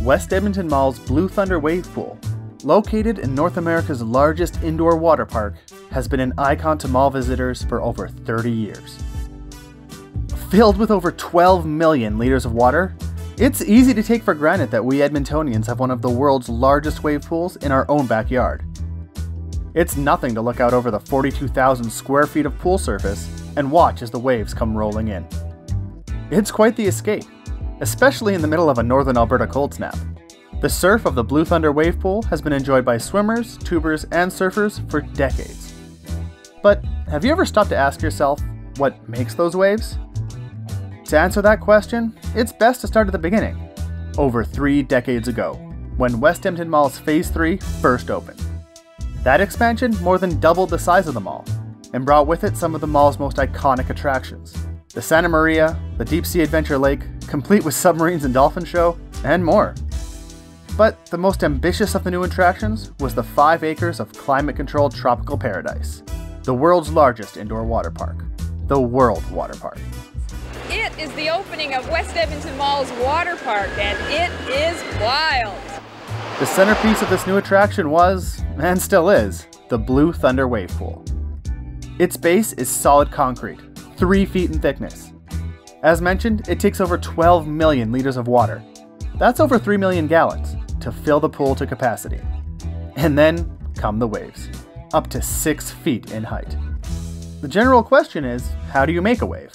West Edmonton Mall's Blue Thunder Wave Pool, located in North America's largest indoor water park, has been an icon to mall visitors for over 30 years. Filled with over 12 million liters of water, it's easy to take for granted that we Edmontonians have one of the world's largest wave pools in our own backyard. It's nothing to look out over the 42,000 square feet of pool surface and watch as the waves come rolling in. It's quite the escape, especially in the middle of a northern Alberta cold snap. The surf of the Blue Thunder Wave Pool has been enjoyed by swimmers, tubers, and surfers for decades. But have you ever stopped to ask yourself what makes those waves? To answer that question, it's best to start at the beginning, over 3 decades ago, when West Edmonton Mall's Phase 3 first opened. That expansion more than doubled the size of the mall, and brought with it some of the mall's most iconic attractions. The Santa Maria, the Deep Sea Adventure Lake, complete with submarines and dolphin show, and more. But the most ambitious of the new attractions was the 5 acres of climate-controlled tropical paradise, the world's largest indoor water park, the World Waterpark. It is the opening of West Edmonton Mall's water park, and it is wild. The centerpiece of this new attraction was, and still is, the Blue Thunder Wave Pool. Its base is solid concrete, 3 feet in thickness. As mentioned, it takes over 12 million liters of water. That's over 3 million gallons to fill the pool to capacity. And then come the waves, up to 6 feet in height. The general question is, how do you make a wave?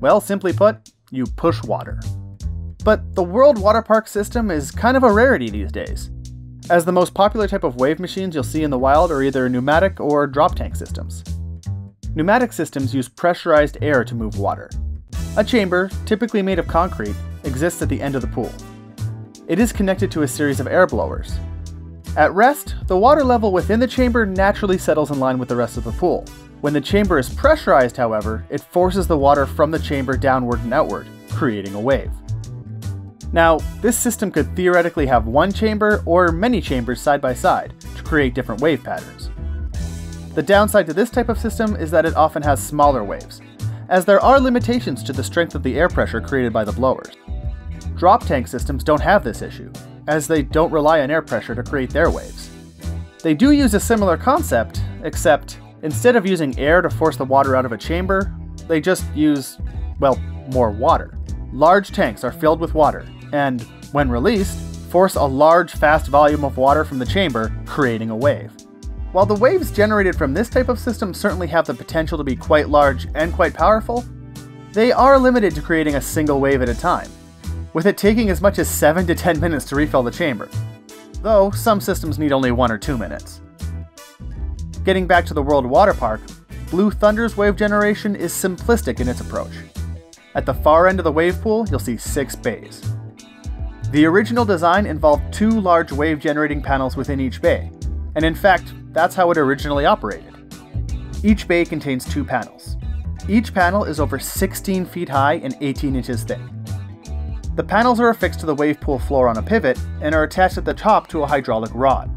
Well, simply put, you push water. But the World Waterpark system is kind of a rarity these days, as the most popular type of wave machines you'll see in the wild are either pneumatic or drop tank systems. Pneumatic systems use pressurized air to move water. A chamber, typically made of concrete, exists at the end of the pool. It is connected to a series of air blowers. At rest, the water level within the chamber naturally settles in line with the rest of the pool. When the chamber is pressurized, however, it forces the water from the chamber downward and outward, creating a wave. Now, this system could theoretically have one chamber or many chambers side by side to create different wave patterns. The downside to this type of system is that it often has smaller waves, as there are limitations to the strength of the air pressure created by the blowers. Drop tank systems don't have this issue, as they don't rely on air pressure to create their waves. They do use a similar concept, except instead of using air to force the water out of a chamber, they just use, well, more water. Large tanks are filled with water, and when released, force a large, fast volume of water from the chamber, creating a wave. While the waves generated from this type of system certainly have the potential to be quite large and quite powerful, they are limited to creating a single wave at a time, with it taking as much as 7 to 10 minutes to refill the chamber, though some systems need only 1 or 2 minutes. Getting back to the World Waterpark, Blue Thunder's wave generation is simplistic in its approach. At the far end of the wave pool, you'll see 6 bays. The original design involved 2 large wave-generating panels within each bay, and in fact, that's how it originally operated. Each bay contains 2 panels. Each panel is over 16 feet high and 18 inches thick. The panels are affixed to the wave pool floor on a pivot and are attached at the top to a hydraulic rod.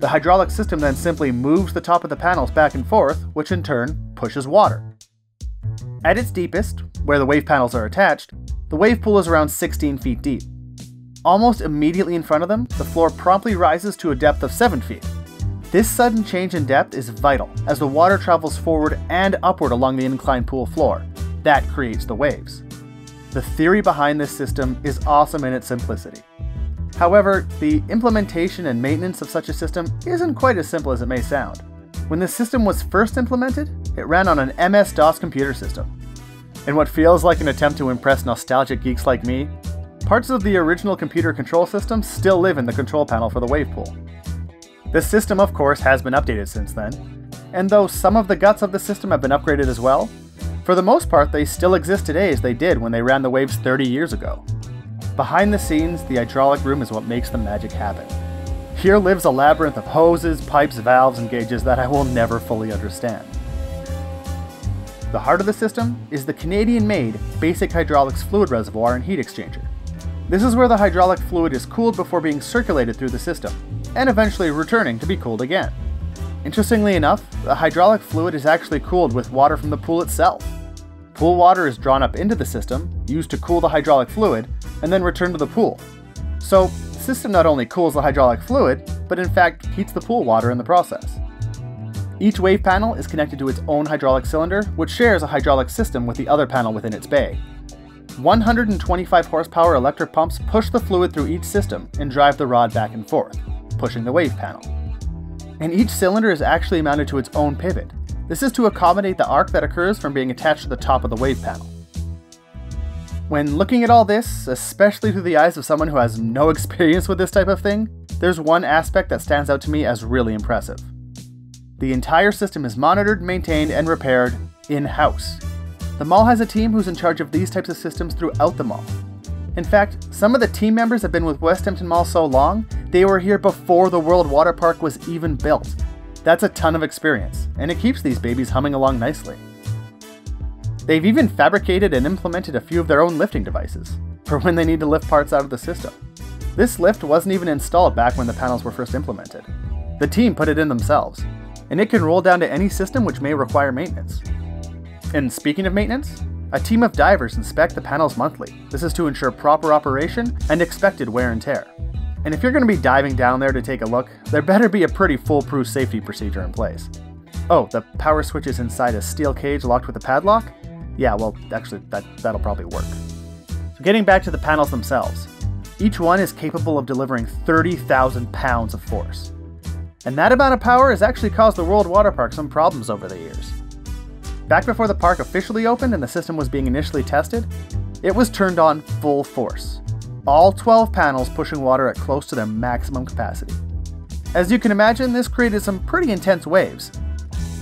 The hydraulic system then simply moves the top of the panels back and forth, which in turn pushes water. At its deepest, where the wave panels are attached, the wave pool is around 16 feet deep. Almost immediately in front of them, the floor promptly rises to a depth of 7 feet. This sudden change in depth is vital, as the water travels forward and upward along the inclined pool floor. That creates the waves. The theory behind this system is awesome in its simplicity. However, the implementation and maintenance of such a system isn't quite as simple as it may sound. When the system was first implemented, it ran on an MS-DOS computer system. In what feels like an attempt to impress nostalgic geeks like me, parts of the original computer control system still live in the control panel for the wave pool. The system, of course, has been updated since then, and though some of the guts of the system have been upgraded as well, for the most part they still exist today as they did when they ran the waves 30 years ago. Behind the scenes, the hydraulic room is what makes the magic happen. Here lives a labyrinth of hoses, pipes, valves, and gauges that I will never fully understand. The heart of the system is the Canadian-made Basic Hydraulics Fluid Reservoir and Heat Exchanger. This is where the hydraulic fluid is cooled before being circulated through the system, and eventually returning to be cooled again. Interestingly enough, the hydraulic fluid is actually cooled with water from the pool itself. Pool water is drawn up into the system, used to cool the hydraulic fluid, and then returned to the pool. So, the system not only cools the hydraulic fluid, but in fact heats the pool water in the process. Each wave panel is connected to its own hydraulic cylinder, which shares a hydraulic system with the other panel within its bay. 125 horsepower electric pumps push the fluid through each system and drive the rod back and forth, pushing the wave panel. And each cylinder is actually mounted to its own pivot. This is to accommodate the arc that occurs from being attached to the top of the wave panel. When looking at all this, especially through the eyes of someone who has no experience with this type of thing, there's one aspect that stands out to me as really impressive. The entire system is monitored, maintained, and repaired in-house. The mall has a team who's in charge of these types of systems throughout the mall. In fact, some of the team members have been with West Edmonton Mall so long, they were here before the World Waterpark was even built. That's a ton of experience, and it keeps these babies humming along nicely. They've even fabricated and implemented a few of their own lifting devices, for when they need to lift parts out of the system. This lift wasn't even installed back when the panels were first implemented. The team put it in themselves, and it can roll down to any system which may require maintenance. And speaking of maintenance, a team of divers inspect the panels monthly. This is to ensure proper operation and expected wear and tear. And if you're going to be diving down there to take a look, there better be a pretty foolproof safety procedure in place. Oh, the power switch is inside a steel cage locked with a padlock? Yeah, well, actually, that'll probably work. So getting back to the panels themselves. Each one is capable of delivering 30,000 pounds of force. And that amount of power has actually caused the World Waterpark some problems over the years. Back before the park officially opened and the system was being initially tested, it was turned on full force. All 12 panels pushing water at close to their maximum capacity. As you can imagine, this created some pretty intense waves.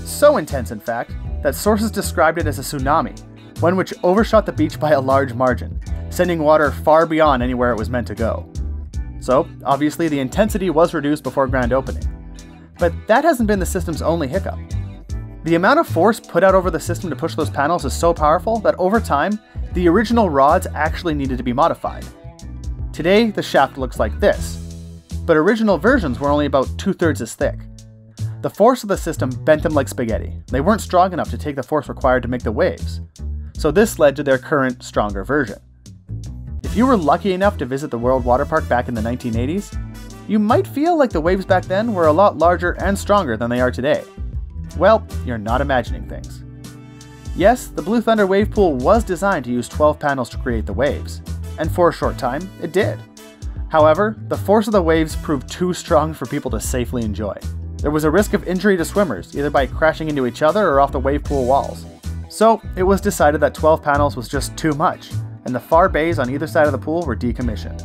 So intense, in fact, that sources described it as a tsunami, one which overshot the beach by a large margin, sending water far beyond anywhere it was meant to go. So, obviously, the intensity was reduced before grand opening. But that hasn't been the system's only hiccup. The amount of force put out over the system to push those panels is so powerful that over time, the original rods actually needed to be modified. Today, the shaft looks like this, but original versions were only about 2/3 as thick. The force of the system bent them like spaghetti. They weren't strong enough to take the force required to make the waves. So this led to their current, stronger version. If you were lucky enough to visit the World Waterpark back in the 1980s, you might feel like the waves back then were a lot larger and stronger than they are today. Well, you're not imagining things. Yes, the Blue Thunder Wave Pool was designed to use 12 panels to create the waves, and for a short time, it did. However, the force of the waves proved too strong for people to safely enjoy. There was a risk of injury to swimmers, either by crashing into each other or off the wave pool walls. So, it was decided that 12 panels was just too much, and the far bays on either side of the pool were decommissioned,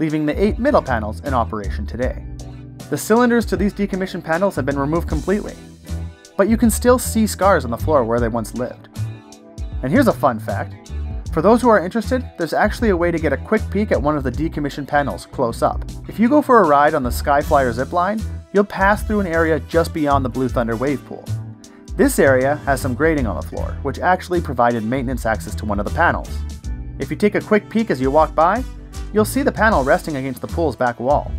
leaving the 8 middle panels in operation today. The cylinders to these decommissioned panels have been removed completely, but you can still see scars on the floor where they once lived. And here's a fun fact. For those who are interested, there's actually a way to get a quick peek at one of the decommissioned panels close up. If you go for a ride on the Skyflyer zipline, you'll pass through an area just beyond the Blue Thunder Wave Pool. This area has some grating on the floor, which actually provided maintenance access to one of the panels. If you take a quick peek as you walk by, you'll see the panel resting against the pool's back wall.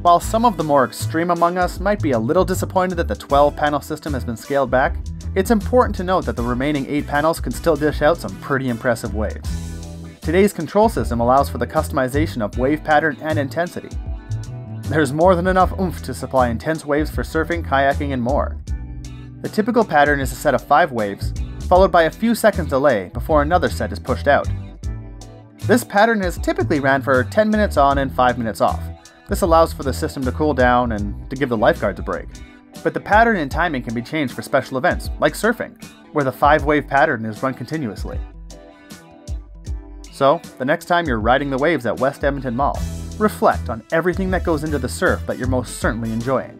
While some of the more extreme among us might be a little disappointed that the 12 panel system has been scaled back, it's important to note that the remaining 8 panels can still dish out some pretty impressive waves. Today's control system allows for the customization of wave pattern and intensity. There's more than enough oomph to supply intense waves for surfing, kayaking, and more. The typical pattern is a set of 5 waves, followed by a few seconds delay before another set is pushed out. This pattern has typically ran for 10 minutes on and 5 minutes off. This allows for the system to cool down and to give the lifeguards a break. But the pattern and timing can be changed for special events, like surfing, where the 5-wave pattern is run continuously. So, the next time you're riding the waves at West Edmonton Mall, reflect on everything that goes into the surf that you're most certainly enjoying.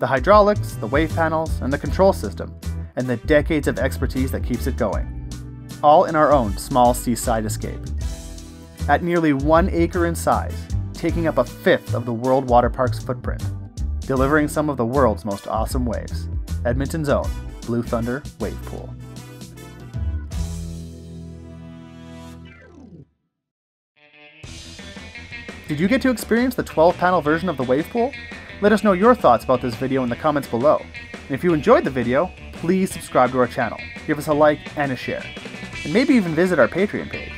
The hydraulics, the wave panels, and the control system, and the decades of expertise that keeps it going. All in our own small seaside escape. At nearly 1 acre in size, taking up a fifth of the World Waterpark's footprint, delivering some of the world's most awesome waves. Edmonton's own Blue Thunder Wave Pool. Did you get to experience the 12-panel version of the wave pool? Let us know your thoughts about this video in the comments below. And if you enjoyed the video, please subscribe to our channel, give us a like and a share, and maybe even visit our Patreon page.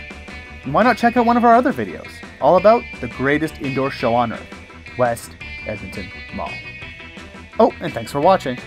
And why not check out one of our other videos, all about the greatest indoor show on earth, West Edmonton Mall. Oh, and thanks for watching.